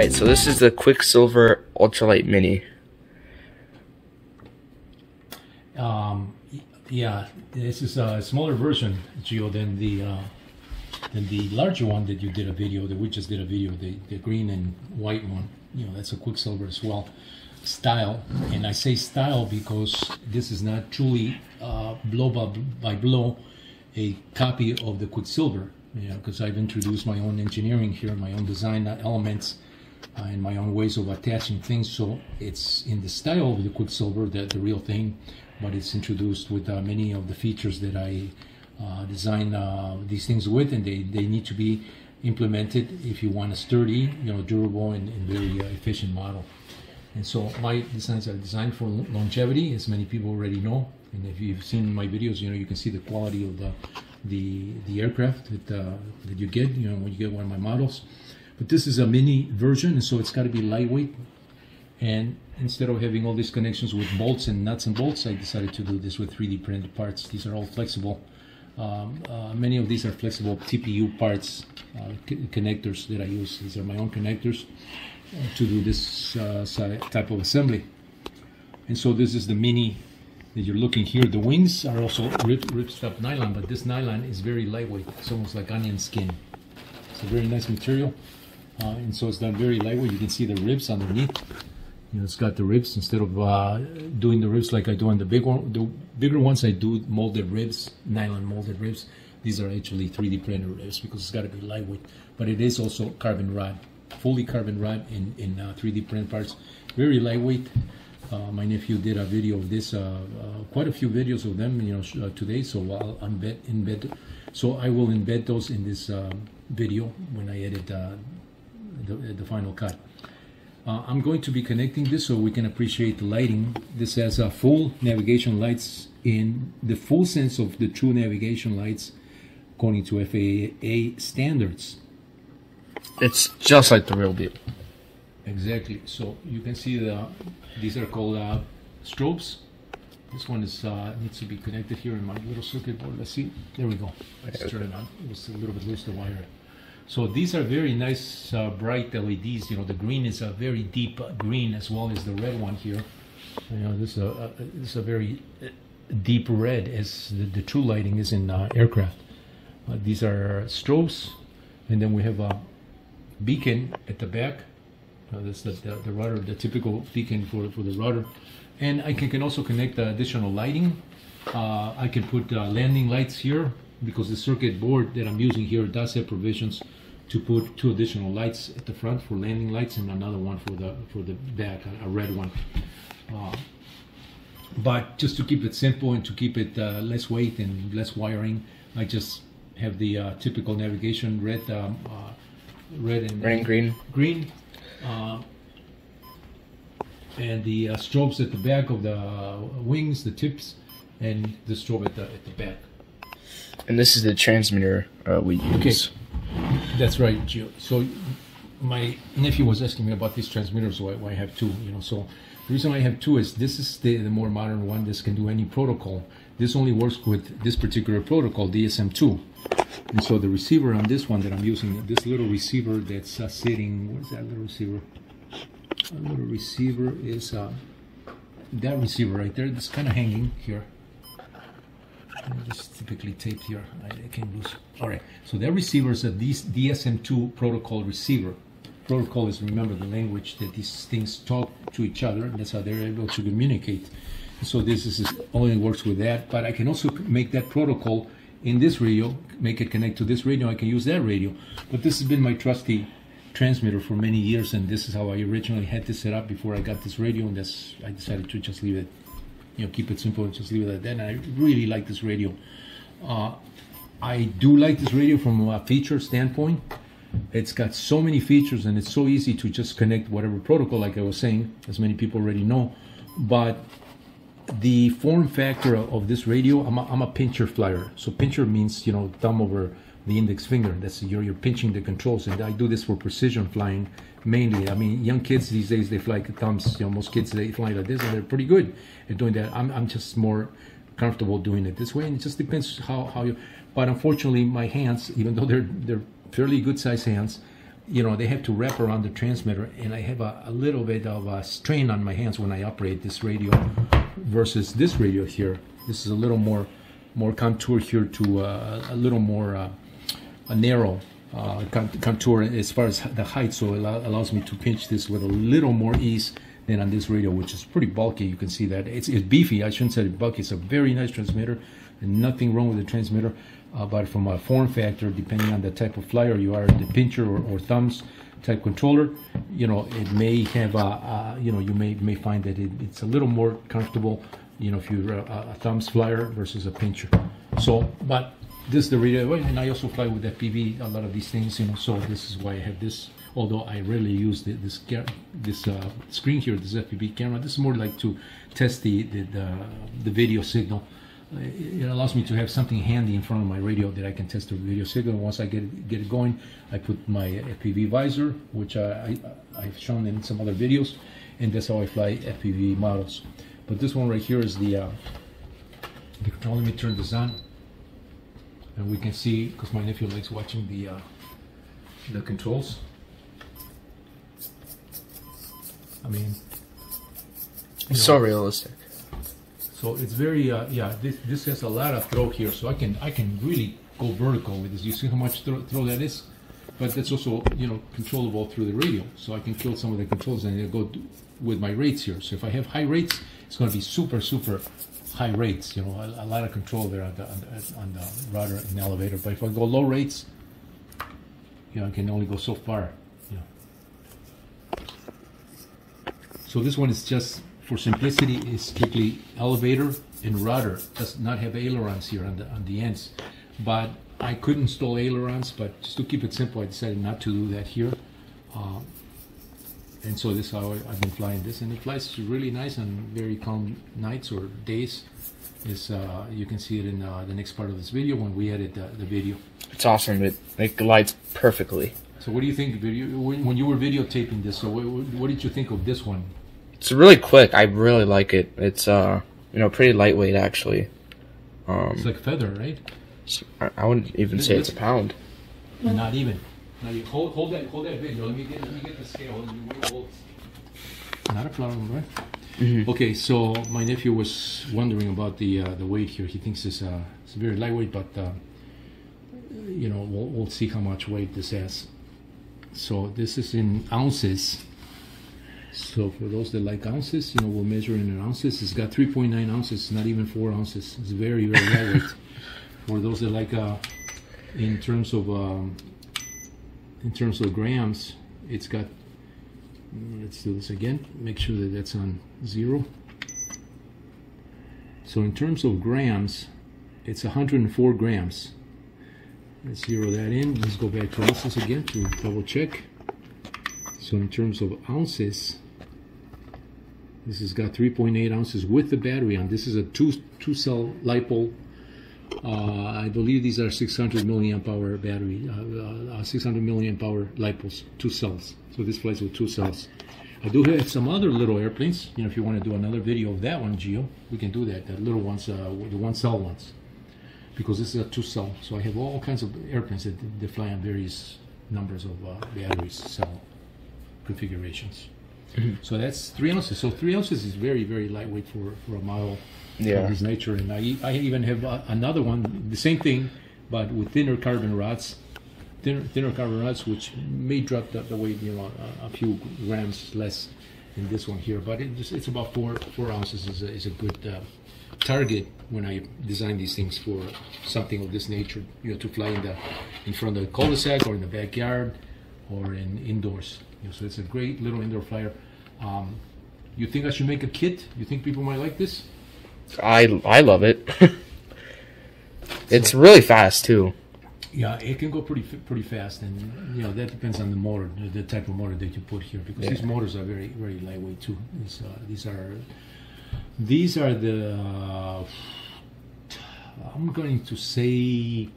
Alright, so this is the Quicksilver Ultralight Mini. Yeah, this is a smaller version, Gio, than the larger one that you did a video, that we just did a video, the green and white one. You know, that's a Quicksilver as well. Style, and I say style because this is not truly blow by blow a copy of the Quicksilver, you know, because I've introduced my own engineering here, my own design elements, and my own ways of attaching things. So it's in the style of the Quicksilver, that the real thing, but it's introduced with many of the features that I design these things with, and they need to be implemented if you want a sturdy, you know, durable and very efficient model. And so my designs are designed for longevity, as many people already know. And if you've seen my videos, you know, you can see the quality of the aircraft that you get, you know, when you get one of my models. But this is a mini version, and so it's got to be lightweight. And instead of having all these connections with bolts and nuts and bolts, I decided to do this with 3D printed parts. These are all flexible. Many of these are flexible TPU parts, connectors that I use. These are my own connectors to do this type of assembly. And so this is the mini that you're looking here. The wings are also ripstop nylon, but this nylon is very lightweight. It's almost like onion skin. It's a very nice material, and so it's done very lightweight. You can see the ribs underneath. You know, it's got the ribs. Instead of doing the ribs like I do on the big one, the bigger ones, I do molded ribs, nylon molded ribs. These are actually 3D printed ribs because it's got to be lightweight, but it is also carbon rod. Fully carbon rod in 3D print parts, very lightweight. My nephew did a video of this, quite a few videos of them, you know, today. So I'll embed. So I will embed those in this video when I edit the final cut. I'm going to be connecting this so we can appreciate the lighting. This has a full navigation lights in the full sense of the true navigation lights, according to FAA standards. It's just like the real deal. Exactly. So you can see these are called strobes. This one is needs to be connected here in my little circuit board. Let's see. There we go. Let's turn it on. It was a little bit loose, the wire. So these are very nice bright LEDs. You know, the green is a very deep green, as well as the red one here. You know, this is a very deep red, as the true lighting is in aircraft. These are strobes, and then we have a beacon at the back. That's the rudder, the typical beacon for the rudder. And I can also connect additional lighting. I can put landing lights here because the circuit board that I'm using here does have provisions to put 2 additional lights at the front for landing lights and another one for the back, a red one. But just to keep it simple and to keep it less weight and less wiring, I just have the typical navigation red. Red and green. And the strobes at the back of the wings, the tips, and the strobe at the back. And this is the transmitter we use. Okay, that's right, Gio. So my nephew was asking me about these transmitters. Why I have 2? You know, so the reason I have 2 is this is the more modern one. This can do any protocol. This only works with this particular protocol, DSM2. And so the receiver on this one that I'm using, this little receiver that's sitting, where's that little receiver? A little receiver is that receiver right there. That's kind of hanging here. It's typically taped here. I can't lose. All right. So that receiver is a DSM2 protocol receiver. Protocol is, remember, the language that these things talk to each other. And that's how they're able to communicate. So this is only works with that. But I can also make that protocol in this radio, make it connect to this radio. I can use that radio, but this has been my trusty transmitter for many years, and this is how I originally had this set up before I got this radio, and that's, I decided to just leave it, you know, keep it simple and just leave it at that. And I really like this radio. I do like this radio from a feature standpoint. It's got so many features, and it's so easy to just connect whatever protocol, like I was saying, as many people already know. But the form factor of this radio, I'm a pincher flyer. So pincher means, you know, thumb over the index finger. That's you're pinching the controls, and I do this for precision flying mainly. I mean, young kids these days, they fly like thumbs. You know, most kids, they fly like this, and they're pretty good at doing that. I'm just more comfortable doing it this way, and it just depends how you. But unfortunately, my hands, even though they're fairly good sized hands, you know, they have to wrap around the transmitter, and I have a little bit of a strain on my hands when I operate this radio versus this radio here. This is a little more contour here to a little more a narrow contour as far as the height, so it allows me to pinch this with a little more ease than on this radio, which is pretty bulky. You can see that it's beefy. I shouldn't say bulky. It's a very nice transmitter, and nothing wrong with the transmitter, but from a form factor, depending on the type of flyer you are, the pincher or thumbs type controller, you know, it may have you know, you may find that it's a little more comfortable, you know, if you're a thumbs flyer versus a pincher. So, but this is the radio, and I also fly with FPV, a lot of these things, you know, so this is why I have this, although I rarely use this screen here, this FPV camera. This is more like to test the video signal. It allows me to have something handy in front of my radio that I can test the video signal. Once I get it going, I put my FPV visor, which I've shown in some other videos, and that's how I fly FPV models. But this one right here is the control. Let me turn this on, and we can see, because my nephew likes watching the controls. I mean, it's, you know, so realistic. So it's very yeah. This has a lot of throw here, so I can really go vertical with this. You see how much throw that is, but that's also, you know, controllable through the radio. So I can kill some of the controls and it'll go with my rates here. So if I have high rates, it's going to be super high rates, you know, a lot of control there on the rudder and elevator. But if I go low rates, you know, I can only go so far, you know. So this one is just for simplicity, is strictly elevator and rudder. Does not have ailerons here on the ends, but I could install ailerons, but just to keep it simple, I decided not to do that here. And so this is how I've been flying this, and it flies really nice on very calm nights or days. Is you can see it in the next part of this video when we edit the video. It's awesome. It glides perfectly. So what do you think, when you were videotaping this? So what did you think of this one? It's really quick. I really like it. It's you know, pretty lightweight actually. It's like a feather, right? I wouldn't even say it's a pound. Not even. Now you hold that video. Let me get the scale. Not a problem, right? Mm-hmm. Okay, so my nephew was wondering about the weight here. He thinks it's very lightweight, but you know, we'll see how much weight this has. So this is in ounces. So for those that like ounces, you know, we'll measure it in ounces. It's got 3.9 ounces, not even 4 ounces. It's very lightweight. For those that like in terms of grams, it's got, let's do this again, make sure that that's on 0. So in terms of grams, it's 104 grams. Let's zero that in. Let's go back to ounces again to double check. So in terms of ounces, this has got 3.8 ounces with the battery on. This is a two-cell LiPo. I believe these are 600 milliamp hour battery, 600 milliamp hour LiPos, 2 cells. So this flies with 2 cells. I do have some other little airplanes. You know, if you want to do another video of that one, Gio, we can do that. That little ones, the 1-cell ones, because this is a 2-cell. So I have all kinds of airplanes that they fly on various numbers of batteries, cell configurations. So that's 3 ounces. So 3 ounces is very lightweight for a model. Yeah. Of this nature. And I even have another one, the same thing, but with thinner carbon rods, which may drop the weight, you know, a few grams less than this one here. But it's about 4 ounces is a good target when I design these things for something of this nature, you know, to fly in front of the cul-de-sac or in the backyard or in indoors. You know, so it's a great little indoor flyer. You think I should make a kit? You think people might like this? I love it. It's so really fast too. Yeah, it can go pretty fast, and you know, that depends on the motor, the type of motor that you put here, because yeah, these motors are very lightweight too. These are the I'm going to say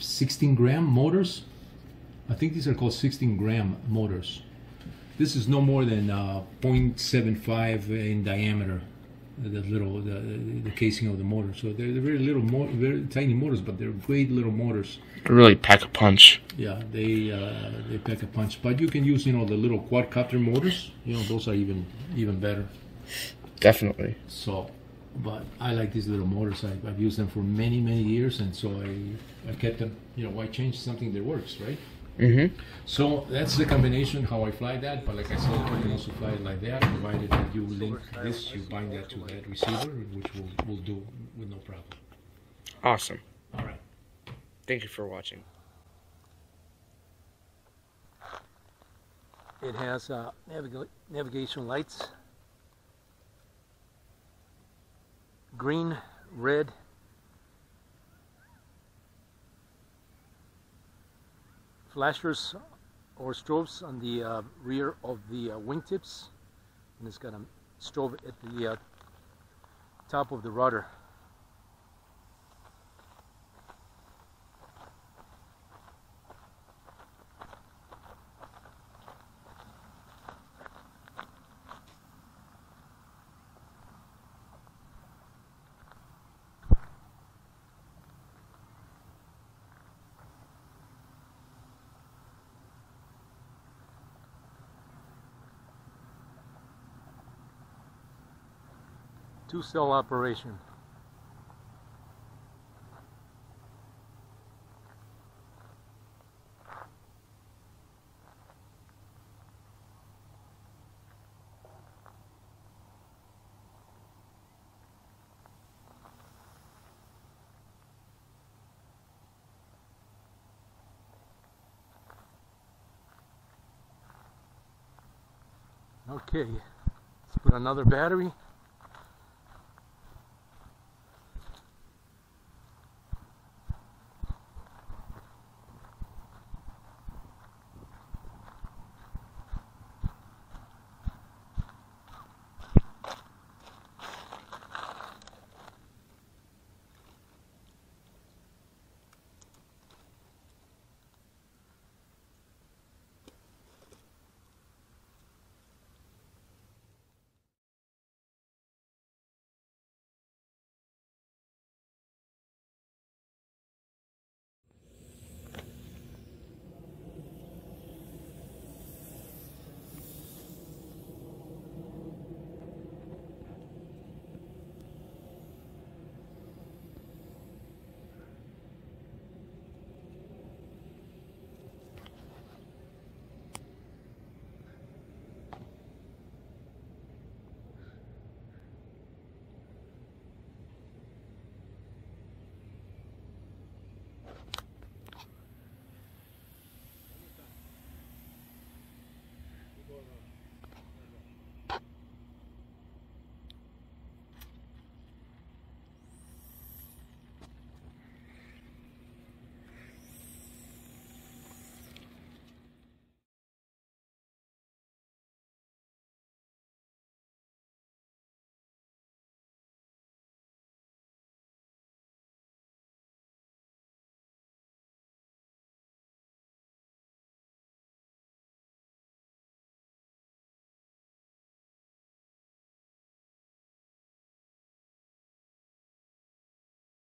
16 gram motors. I think these are called 16 gram motors. This is no more than 0.75 in diameter, the casing of the motor. So they're very little, very tiny motors, but they're great little motors. They really pack a punch. Yeah, they pack a punch. But you can use, you know, the little quadcopter motors. You know, those are even better. Definitely. So, but I like these little motors. I've used them for many, many years, and so I kept them. You know, why change something that works, right? Mm-hmm. So that's the combination how I fly that, but like I said, you can also fly it like that, provided that you link this, you bind that to that receiver, which we'll do with no problem. Awesome. All right. Thank you for watching. It has navigation lights, green, red, flashers or strobes on the rear of the wingtips, and it's got a strobe at the top of the rudder. Two-cell operation. Okay, let's put another battery.